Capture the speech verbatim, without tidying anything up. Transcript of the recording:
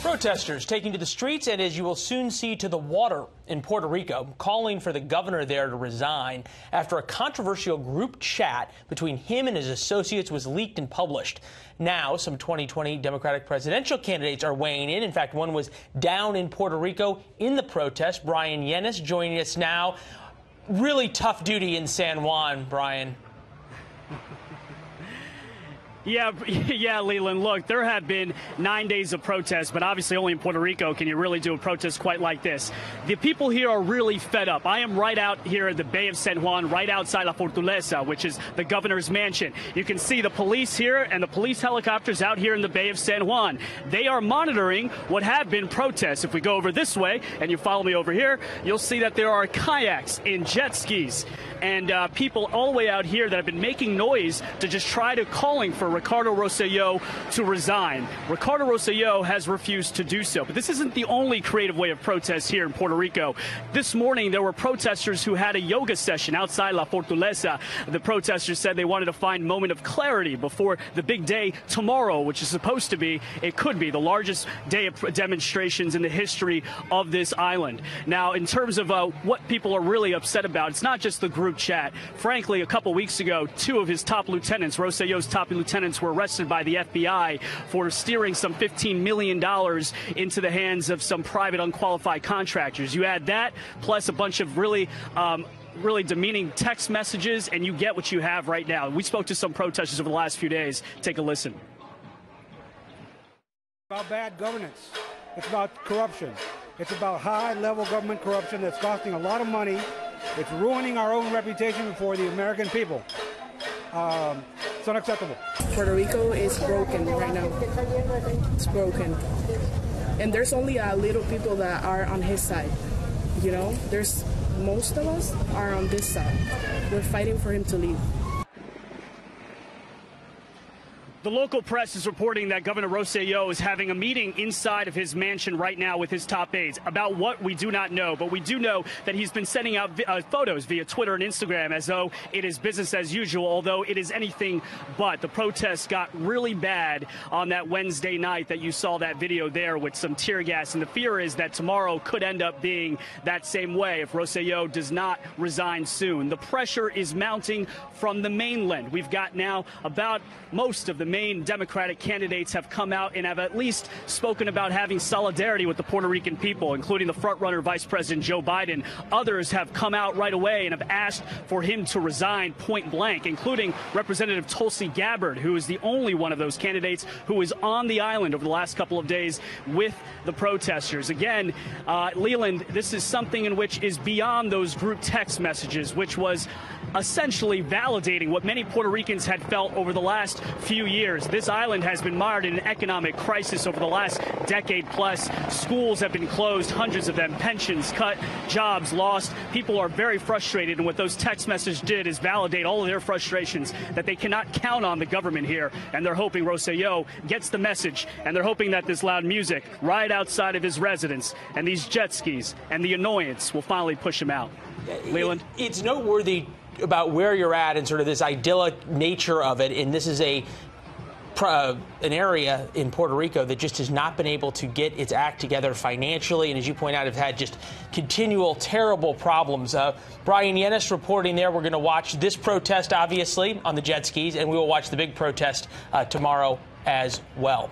Protesters taking to the streets and, as you will soon see, to the water in Puerto Rico, calling for the governor there to resign after a controversial group chat between him and his associates was leaked and published. Now, some twenty twenty Democratic presidential candidates are weighing in. In fact, one was down in Puerto Rico in the protest. Brian Llenas joining us now. Really tough duty in San Juan, Brian. Yeah, yeah, Leland, look, there have been nine days of protests, but obviously only in Puerto Rico can you really do a protest quite like this. The people here are really fed up. I am right out here at the Bay of San Juan, right outside La Fortaleza, which is the governor's mansion. You can see the police here and the police helicopters out here in the Bay of San Juan. They are monitoring what have been protests. If we go over this way and you follow me over here, you'll see that there are kayaks and jet skis and uh, people all the way out here that have been making noise to just try to calling for Ricardo Rosselló to resign. Ricardo Rosselló has refused to do so. But this isn't the only creative way of protest here in Puerto Rico. This morning, there were protesters who had a yoga session outside La Fortaleza. The protesters said they wanted to find a moment of clarity before the big day tomorrow, which is supposed to be, it could be, the largest day of demonstrations in the history of this island. Now, in terms of uh, what people are really upset about, it's not just the group chat. Frankly, a couple weeks ago, two of his top lieutenants, Rosselló's top lieutenant, Lieutenants were arrested by the F B I for steering some fifteen million dollars into the hands of some private unqualified contractors. You add that, plus a bunch of really um, really demeaning text messages, and you get what you have right now. We spoke to some protesters over the last few days. Take a listen. It's about bad governance. It's about corruption. It's about high-level government corruption that's costing a lot of money. It's ruining our own reputation for the American people. Um, It's unacceptable. Puerto Rico is broken right now. It's broken. And there's only a little people that are on his side. You know, there's most of us are on this side. We're fighting for him to leave. The local press is reporting that Governor Rosselló is having a meeting inside of his mansion right now with his top aides. About what, we do not know, but we do know that he's been sending out vi uh, photos via Twitter and Instagram as though it is business as usual, although it is anything but. The protests got really bad on that Wednesday night that you saw that video there with some tear gas, and the fear is that tomorrow could end up being that same way if Rosselló does not resign soon. The pressure is mounting from the mainland. We've got now about most of the main Democratic candidates have come out and have at least spoken about having solidarity with the Puerto Rican people, including the front-runner Vice President Joe Biden. Others have come out right away and have asked for him to resign point blank, including Representative Tulsi Gabbard, who is the only one of those candidates who was on the island over the last couple of days with the protesters. Again, uh, Leland, this is something in which is beyond those group text messages, which was essentially validating what many Puerto Ricans had felt over the last few years. Years. This island has been mired in an economic crisis over the last decade plus. Schools have been closed, hundreds of them, pensions cut, jobs lost. People are very frustrated, and what those text messages did is validate all of their frustrations that they cannot count on the government here, and they're hoping Rosselló gets the message, and they're hoping that this loud music right outside of his residence and these jet skis and the annoyance will finally push him out. Leland? It, it's noteworthy about where you're at and sort of this idyllic nature of it, and this is a Uh, an area in Puerto Rico that just has not been able to get its act together financially, and as you point out, have had just continual terrible problems. Uh, Brian Llenas reporting there. We're going to watch this protest, obviously, on the jet skis, and we will watch the big protest uh, tomorrow as well.